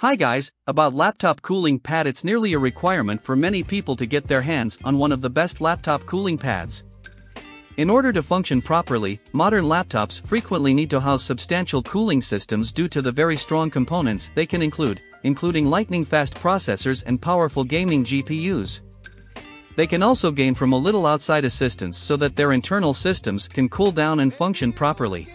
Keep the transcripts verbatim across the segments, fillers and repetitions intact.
Hi guys, about laptop cooling pad. It's nearly a requirement for many people to get their hands on one of the best laptop cooling pads. In order to function properly, modern laptops frequently need to house substantial cooling systems due to the very strong components they can include, including lightning-fast processors and powerful gaming G P Us. They can also gain from a little outside assistance so that their internal systems can cool down and function properly.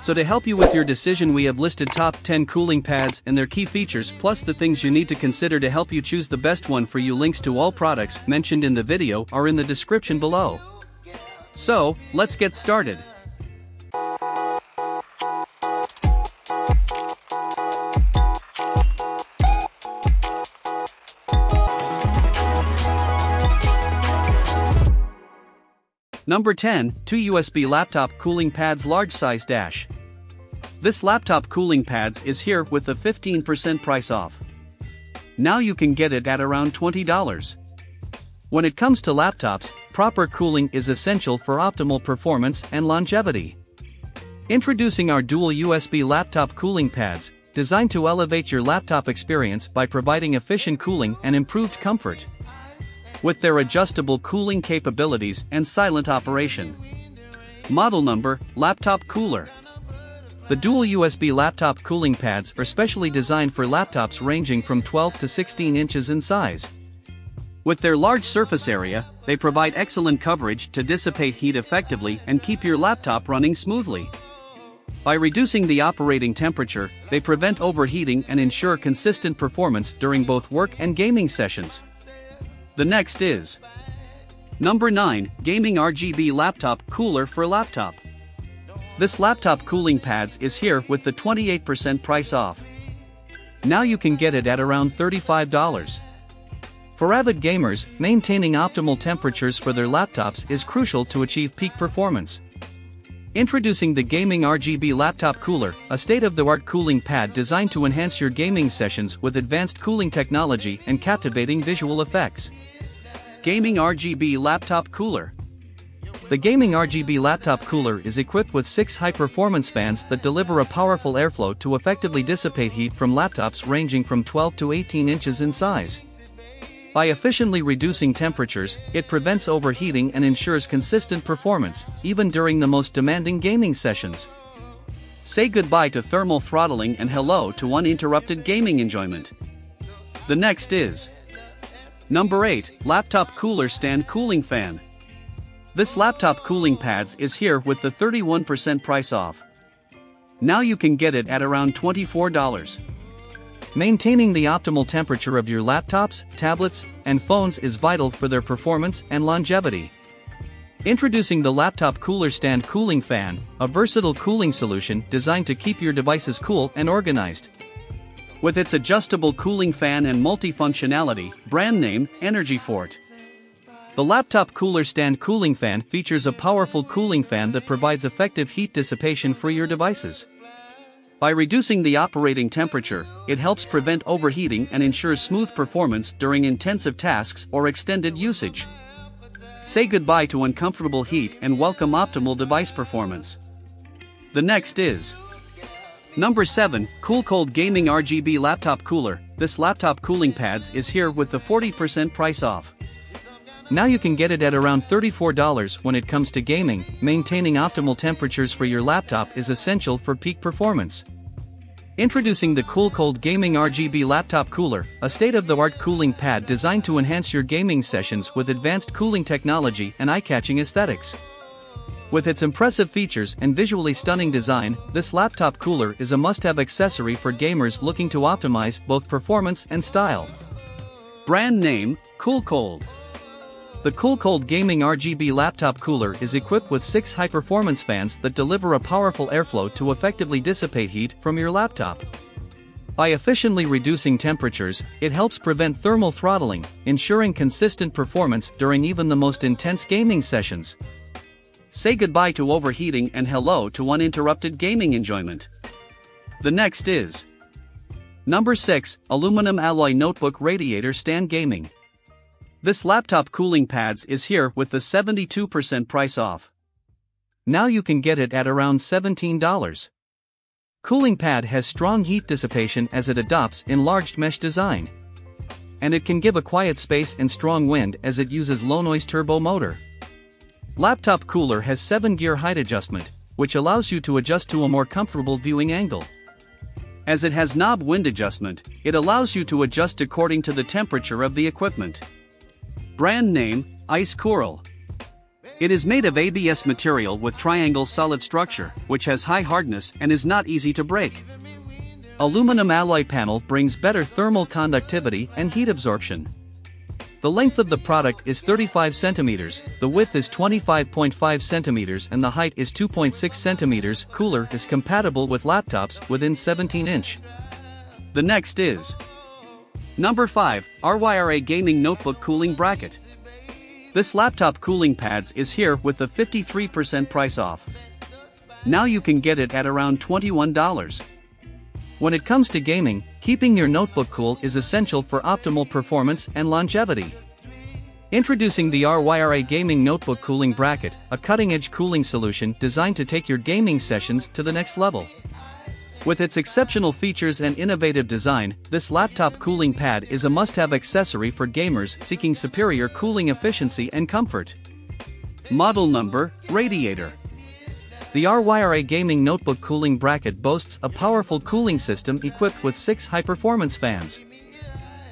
So to help you with your decision, we have listed top ten cooling pads and their key features, plus the things you need to consider to help you choose the best one for you. Links to all products mentioned in the video are in the description below. So, let's get started. Number ten, two U S B Laptop Cooling Pads Large Size Dash. This laptop cooling pads is here with a fifteen percent price off. Now you can get it at around twenty dollars. When it comes to laptops, proper cooling is essential for optimal performance and longevity. Introducing our dual U S B laptop cooling pads, designed to elevate your laptop experience by providing efficient cooling and improved comfort. With their adjustable cooling capabilities and silent operation. Model number, laptop cooler. The dual U S B laptop cooling pads are specially designed for laptops ranging from twelve to sixteen inches in size. With their large surface area, they provide excellent coverage to dissipate heat effectively and keep your laptop running smoothly. By reducing the operating temperature, they prevent overheating and ensure consistent performance during both work and gaming sessions. The next is Number nine, Gaming R G B Laptop Cooler for Laptop. This laptop cooling pads is here with the twenty-eight percent price off. Now you can get it at around thirty-five dollars. For avid gamers, maintaining optimal temperatures for their laptops is crucial to achieve peak performance. Introducing the Gaming R G B Laptop Cooler, a state-of-the-art cooling pad designed to enhance your gaming sessions with advanced cooling technology and captivating visual effects. Gaming R G B Laptop Cooler. The Gaming R G B Laptop Cooler is equipped with six high-performance fans that deliver a powerful airflow to effectively dissipate heat from laptops ranging from twelve to eighteen inches in size. By efficiently reducing temperatures, it prevents overheating and ensures consistent performance, even during the most demanding gaming sessions. Say goodbye to thermal throttling and hello to uninterrupted gaming enjoyment. The next is Number eight, Laptop Cooler Stand Cooling Fan. This laptop cooling pads is here with the thirty-one percent price off. Now you can get it at around twenty-four dollars. Maintaining the optimal temperature of your laptops, tablets, and phones is vital for their performance and longevity. Introducing the Laptop Cooler Stand Cooling Fan, a versatile cooling solution designed to keep your devices cool and organized. With its adjustable cooling fan and multifunctionality, brand name, EnergyFort. The Laptop Cooler Stand Cooling Fan features a powerful cooling fan that provides effective heat dissipation for your devices. By reducing the operating temperature, it helps prevent overheating and ensures smooth performance during intensive tasks or extended usage. Say goodbye to uncomfortable heat and welcome optimal device performance. The next is Number seven, CoolCold Gaming R G B Laptop Cooler. This laptop cooling pads is here with the forty percent price off. Now you can get it at around thirty-four dollars. When it comes to gaming, maintaining optimal temperatures for your laptop is essential for peak performance. Introducing the CoolCold Gaming R G B Laptop Cooler, a state-of-the-art cooling pad designed to enhance your gaming sessions with advanced cooling technology and eye-catching aesthetics. With its impressive features and visually stunning design, this laptop cooler is a must-have accessory for gamers looking to optimize both performance and style. Brand name, CoolCold. The CoolCold Gaming R G B Laptop Cooler is equipped with six high-performance fans that deliver a powerful airflow to effectively dissipate heat from your laptop. By efficiently reducing temperatures, it helps prevent thermal throttling, ensuring consistent performance during even the most intense gaming sessions. Say goodbye to overheating and hello to uninterrupted gaming enjoyment. The next is Number six, Aluminum Alloy Notebook Radiator Stand Gaming. This laptop cooling pads is here with the seventy-two percent price off. Now you can get it at around seventeen dollars. Cooling pad has strong heat dissipation as it adopts enlarged mesh design. And it can give a quiet space and strong wind as it uses low-noise turbo motor. Laptop cooler has seven gear height adjustment, which allows you to adjust to a more comfortable viewing angle. As it has knob wind adjustment, it allows you to adjust according to the temperature of the equipment. Brand name, Ice Coral. It is made of A B S material with triangle solid structure, which has high hardness and is not easy to break. Aluminum alloy panel brings better thermal conductivity and heat absorption. The length of the product is thirty-five centimeters, the width is twenty-five point five centimeters and the height is two point six centimeters. Cooler is compatible with laptops within seventeen inch. The next is Number five, RYRA Gaming Notebook Cooling Bracket. This laptop cooling pads is here with the fifty-three percent price off. Now you can get it at around twenty-one dollars. When it comes to gaming, keeping your notebook cool is essential for optimal performance and longevity. Introducing the RYRA Gaming Notebook Cooling Bracket, a cutting-edge cooling solution designed to take your gaming sessions to the next level. With its exceptional features and innovative design, this laptop cooling pad is a must-have accessory for gamers seeking superior cooling efficiency and comfort. Model number, Radiator. The RYRA Gaming Notebook Cooling Bracket boasts a powerful cooling system equipped with six high-performance fans.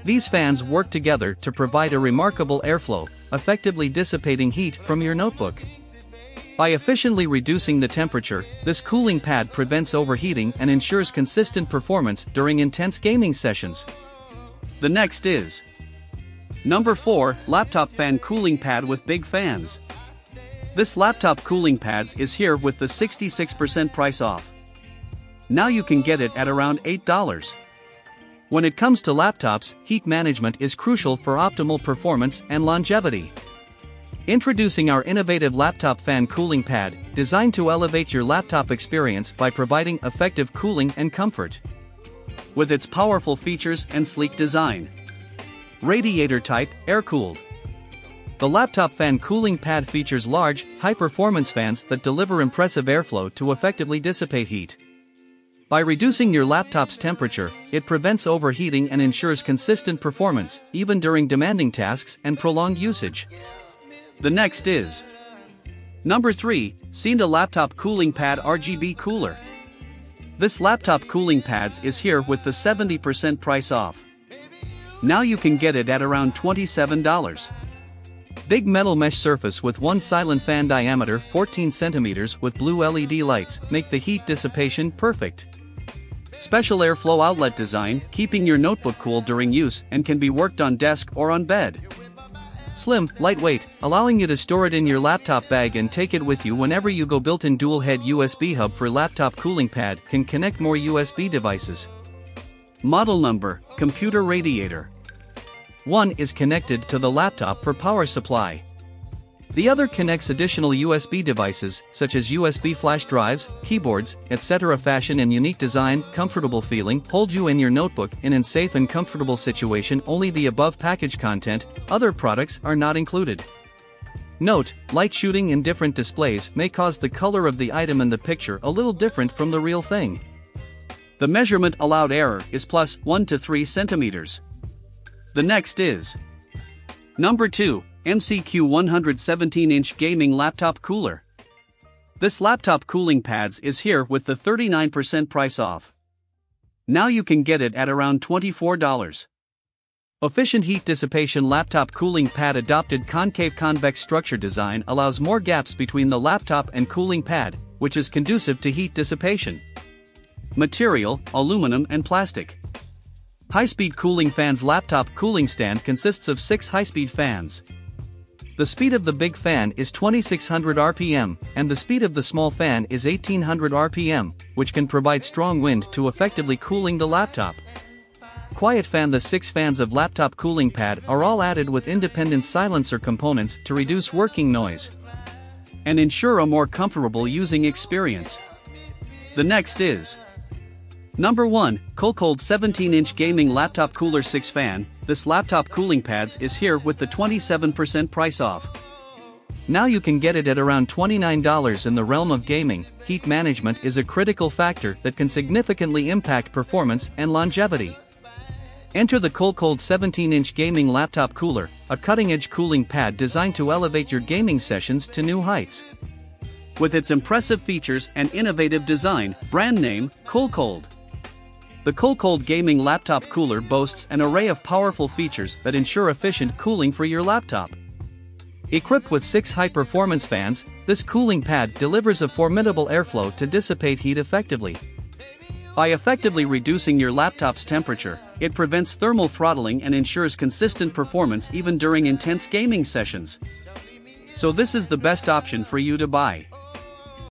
These fans work together to provide a remarkable airflow, effectively dissipating heat from your notebook. By efficiently reducing the temperature, this cooling pad prevents overheating and ensures consistent performance during intense gaming sessions. The next is Number four, Laptop Fan Cooling Pad with Big Fans. This laptop cooling pads is here with the sixty-six percent price off. Now you can get it at around eight dollars. When it comes to laptops, heat management is crucial for optimal performance and longevity. Introducing our innovative laptop fan cooling pad, designed to elevate your laptop experience by providing effective cooling and comfort. With its powerful features and sleek design. Radiator type, air-cooled. The laptop fan cooling pad features large, high-performance fans that deliver impressive airflow to effectively dissipate heat. By reducing your laptop's temperature, it prevents overheating and ensures consistent performance, even during demanding tasks and prolonged usage. The next is Number three, SeenDa Laptop Cooling Pad R G B Cooler. This laptop cooling pads is here with the seventy percent price off. Now you can get it at around twenty-seven dollars. Big metal mesh surface with one silent fan diameter fourteen centimeters with blue L E D lights make the heat dissipation perfect. Special airflow outlet design, keeping your notebook cool during use and can be worked on desk or on bed. Slim, lightweight, allowing you to store it in your laptop bag and take it with you whenever you go. Built-in dual-head U S B hub for laptop cooling pad can connect more U S B devices. Model number, Computer Radiator. One is connected to the laptop for power supply. The other connects additional U S B devices, such as U S B flash drives, keyboards, et cetera. Fashion and unique design, comfortable feeling, hold you in your notebook in a safe and comfortable situation. Only the above package content, other products are not included. Note, light shooting in different displays may cause the color of the item in the picture a little different from the real thing. The measurement allowed error is plus one to three centimeters. The next is Number two, M C Q one hundred seventeen inch Gaming Laptop Cooler. This laptop cooling pads is here with the thirty-nine percent price off. Now you can get it at around twenty-four dollars. Efficient heat dissipation laptop cooling pad adopted concave-convex structure design allows more gaps between the laptop and cooling pad, which is conducive to heat dissipation. Material, aluminum and plastic. High-speed cooling fans. Laptop cooling stand consists of six high-speed fans. The speed of the big fan is twenty-six hundred R P M, and the speed of the small fan is eighteen hundred R P M, which can provide strong wind to effectively cooling the laptop. Quiet fan. The six fans of laptop cooling pad are all added with independent silencer components to reduce working noise and ensure a more comfortable using experience. The next is Number one, CoolCold seventeen inch Gaming Laptop Cooler six fan, this laptop cooling pads is here with the twenty-seven percent price off. Now you can get it at around twenty-nine dollars. In the realm of gaming, heat management is a critical factor that can significantly impact performance and longevity. Enter the CoolCold seventeen inch gaming laptop cooler, a cutting-edge cooling pad designed to elevate your gaming sessions to new heights. With its impressive features and innovative design, brand name, CoolCold. The CoolCold gaming laptop cooler boasts an array of powerful features that ensure efficient cooling for your laptop. Equipped with six high-performance fans, this cooling pad delivers a formidable airflow to dissipate heat effectively. By effectively reducing your laptop's temperature, it prevents thermal throttling and ensures consistent performance even during intense gaming sessions. So this is the best option for you to buy.